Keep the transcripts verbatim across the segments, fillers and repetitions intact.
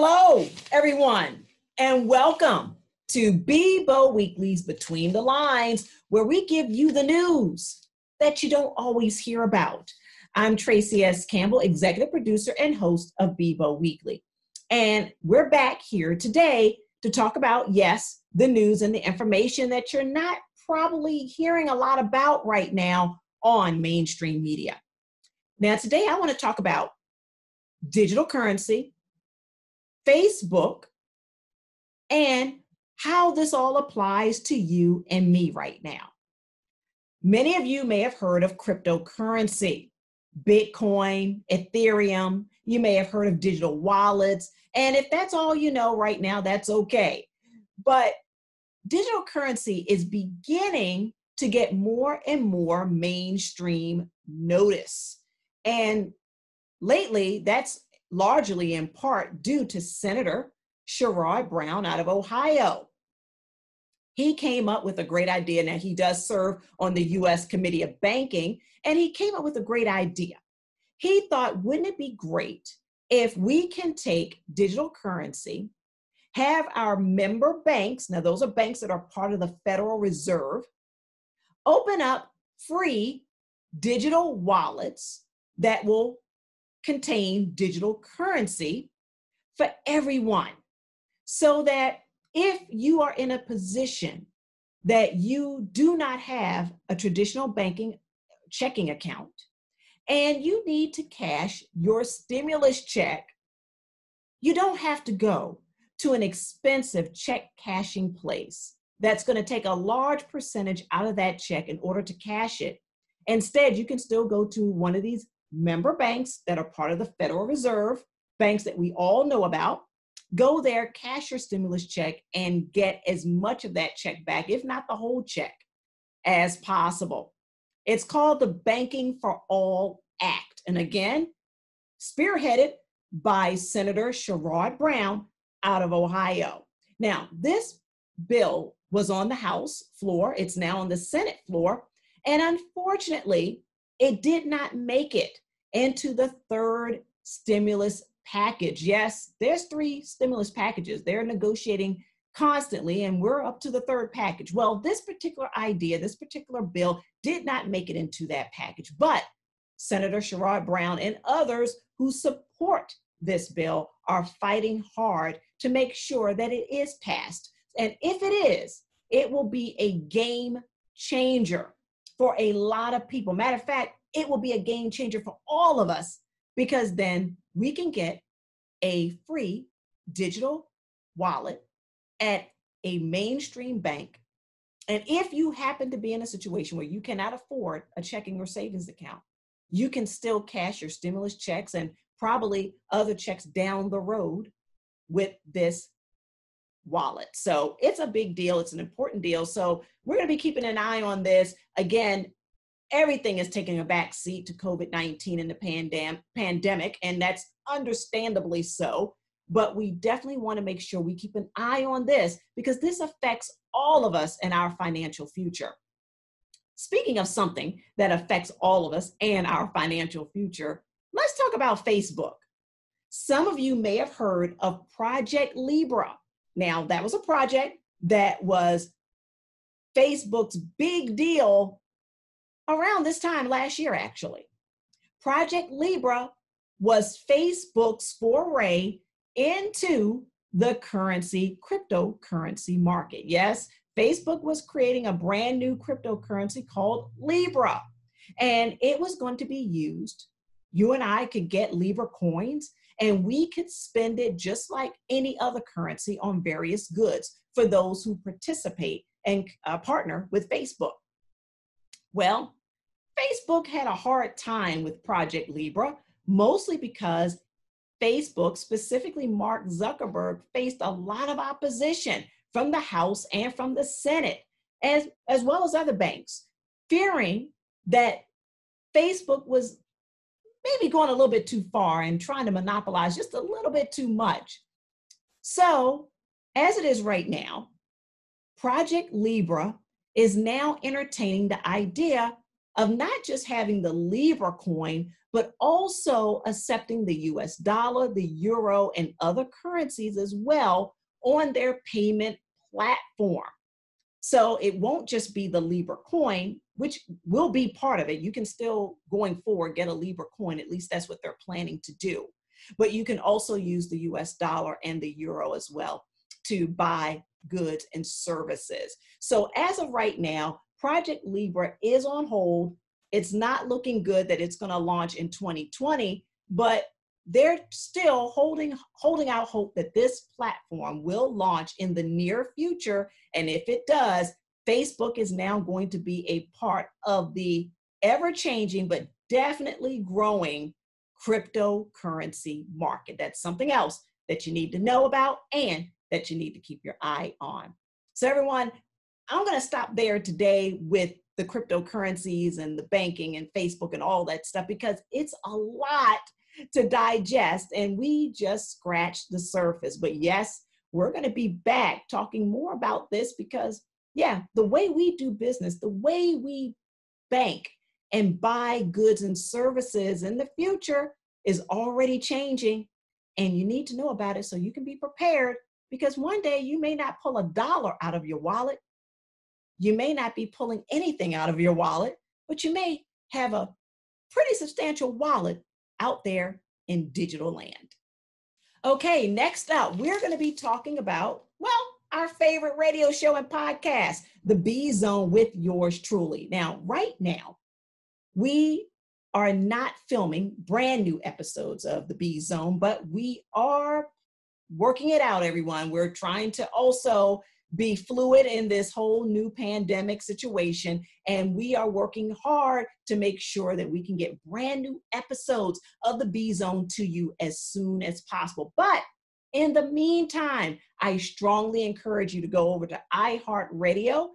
Hello, everyone, and welcome to B I B O Weekly's Between the Lines, where we give you the news that you don't always hear about. I'm Tracy S. Campbell, executive producer and host of B I B O Weekly. And we're back here today to talk about, yes, the news and the information that you're not probably hearing a lot about right now on mainstream media. Now, today I want to talk about digital currency, Facebook, and how this all applies to you and me right now. Many of you may have heard of cryptocurrency, Bitcoin, Ethereum. You may have heard of digital wallets. And if that's all you know right now, that's okay. But digital currency is beginning to get more and more mainstream notice. And lately, that's largely in part due to Senator Sherrod Brown out of Ohio. He came up with a great idea. Now, he does serve on the U S Committee of Banking, and he came up with a great idea. He thought, wouldn't it be great if we can take digital currency, have our member banks, now those are banks that are part of the Federal Reserve, open up free digital wallets that will contain digital currency for everyone, so that if you are in a position that you do not have a traditional banking checking account and you need to cash your stimulus check, you don't have to go to an expensive check cashing place that's going to take a large percentage out of that check in order to cash it. Instead, you can still go to one of these member banks that are part of the Federal Reserve, banks that we all know about. Go there, cash your stimulus check, and get as much of that check back, if not the whole check, as possible. It's called the Banking for All Act. And again, spearheaded by Senator Sherrod Brown out of Ohio. Now, this bill was on the House floor. It's now on the Senate floor. And unfortunately, it did not make it into the third stimulus package. Yes, there's three stimulus packages. They're negotiating constantly, and we're up to the third package. Well, this particular idea, this particular bill did not make it into that package, but Senator Sherrod Brown and others who support this bill are fighting hard to make sure that it is passed. And if it is, it will be a game changer for a lot of people. Matter of fact, it will be a game changer for all of us, because then we can get a free digital wallet at a mainstream bank. And if you happen to be in a situation where you cannot afford a checking or savings account, you can still cash your stimulus checks and probably other checks down the road with this wallet. So it's a big deal. It's an important deal. So we're going to be keeping an eye on this. Again, everything is taking a back seat to COVID nineteen and the pandem- pandemic, and that's understandably so. But we definitely want to make sure we keep an eye on this, because this affects all of us and our financial future. Speaking of something that affects all of us and our financial future, let's talk about Facebook. Some of you may have heard of Project Libra. Now, that was a project that was Facebook's big deal around this time last year, actually. Project Libra was Facebook's foray into the currency, cryptocurrency market. Yes, Facebook was creating a brand new cryptocurrency called Libra, and it was going to be used. You and I could get Libra coins, and we could spend it just like any other currency on various goods for those who participate and uh, partner with Facebook. Well, Facebook had a hard time with Project Libra, mostly because Facebook, specifically Mark Zuckerberg, faced a lot of opposition from the House and from the Senate, as, as well as other banks, fearing that Facebook was maybe going a little bit too far and trying to monopolize just a little bit too much. So, as it is right now, Project Libra is now entertaining the idea of not just having the Libra coin, but also accepting the U S dollar, the euro, and other currencies as well on their payment platform. So it won't just be the Libra coin, which will be part of it. You can still, going forward, get a Libra coin. At least that's what they're planning to do. But you can also use the U S dollar and the euro as well to buy goods and services. So as of right now, Project Libra is on hold. It's not looking good that it's going to launch in twenty twenty, but they're still holding, holding out hope that this platform will launch in the near future. And if it does, Facebook is now going to be a part of the ever-changing, but definitely growing cryptocurrency market. That's something else that you need to know about and that you need to keep your eye on. So everyone, I'm going to stop there today with the cryptocurrencies and the banking and Facebook and all that stuff, because it's a lot to digest and we just scratched the surface. But yes, we're going to be back talking more about this because, yeah, the way we do business, the way we bank and buy goods and services in the future is already changing. And you need to know about it so you can be prepared, because one day you may not pull a dollar out of your wallet. You may not be pulling anything out of your wallet, but you may have a pretty substantial wallet out there in digital land. Okay, next up, we're going to be talking about, well, our favorite radio show and podcast, The B-Zone with yours truly. Now, right now, we are not filming brand new episodes of The B-Zone, but we are working it out, everyone. We're trying to also be fluid in this whole new pandemic situation. And we are working hard to make sure that we can get brand new episodes of the B-Zone to you as soon as possible. But in the meantime, I strongly encourage you to go over to iHeartRadio,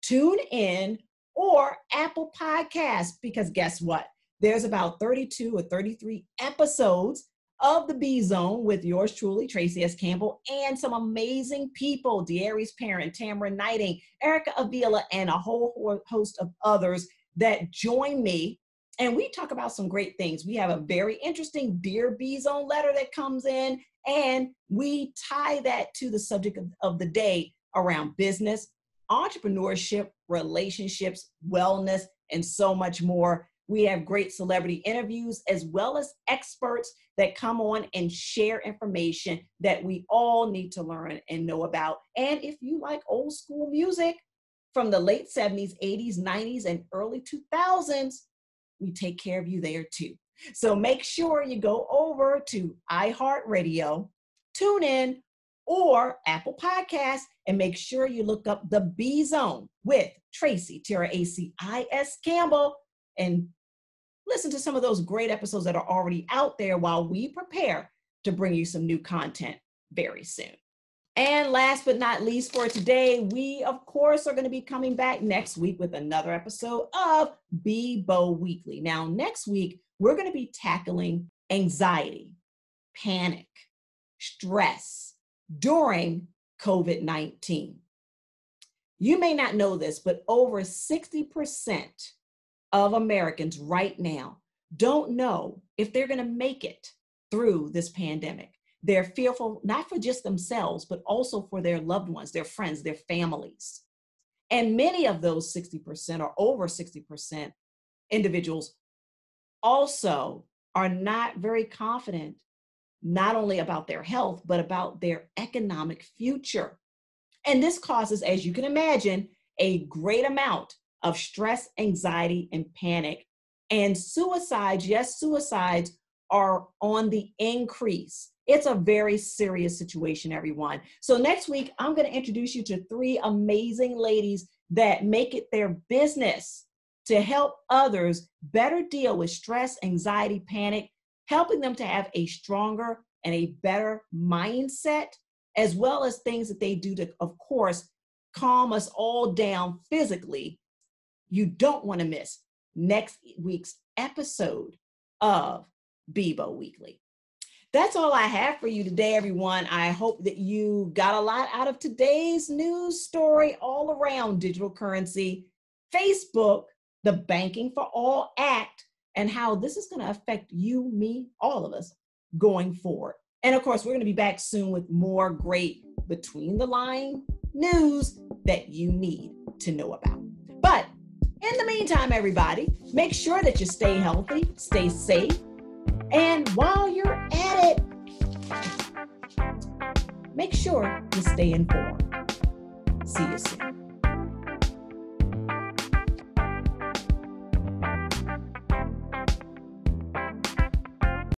tune in, or Apple Podcasts, because guess what? There's about thirty-two or thirty-three episodes of the B-Zone with yours truly, Tracy S. Campbell, and some amazing people, De'Ari's Parent, Tamara Knighting, Erica Avila, and a whole host of others that join me. And we talk about some great things. We have a very interesting Dear B-Zone letter that comes in, and we tie that to the subject of, of the day around business, entrepreneurship, relationships, wellness, and so much more. We have great celebrity interviews as well as experts that come on and share information that we all need to learn and know about. And if you like old school music from the late seventies, eighties, nineties, and early two thousands, we take care of you there too. So make sure you go over to iHeartRadio, tune in, or Apple Podcasts, and make sure you look up The B-Zone with Tracy, T R A C I S Campbell, and listen to some of those great episodes that are already out there while we prepare to bring you some new content very soon. And last but not least for today, we, of course, are going to be coming back next week with another episode of B I B O Weekly. Now, next week, we're going to be tackling anxiety, panic, stress during COVID nineteen. You may not know this, but over sixty percent of Americans right now don't know if they're going to make it through this pandemic. They're fearful, not for just themselves, but also for their loved ones, their friends, their families. And many of those sixty percent or over sixty percent individuals also are not very confident, not only about their health, but about their economic future. And this causes, as you can imagine, a great amount of stress, anxiety, and panic. And suicides, yes, suicides are on the increase. It's a very serious situation, everyone. So next week, I'm going to introduce you to three amazing ladies that make it their business to help others better deal with stress, anxiety, panic, helping them to have a stronger and a better mindset, as well as things that they do to, of course, calm us all down physically. You don't want to miss next week's episode of B I B O Weekly. That's all I have for you today, everyone. I hope that you got a lot out of today's news story all around digital currency, Facebook, the Banking for All Act, and how this is going to affect you, me, all of us going forward. And of course, we're going to be back soon with more great between the line news that you need to know about. But in the meantime, everybody, make sure that you stay healthy, stay safe, and while you're at it, make sure you stay informed. See you soon.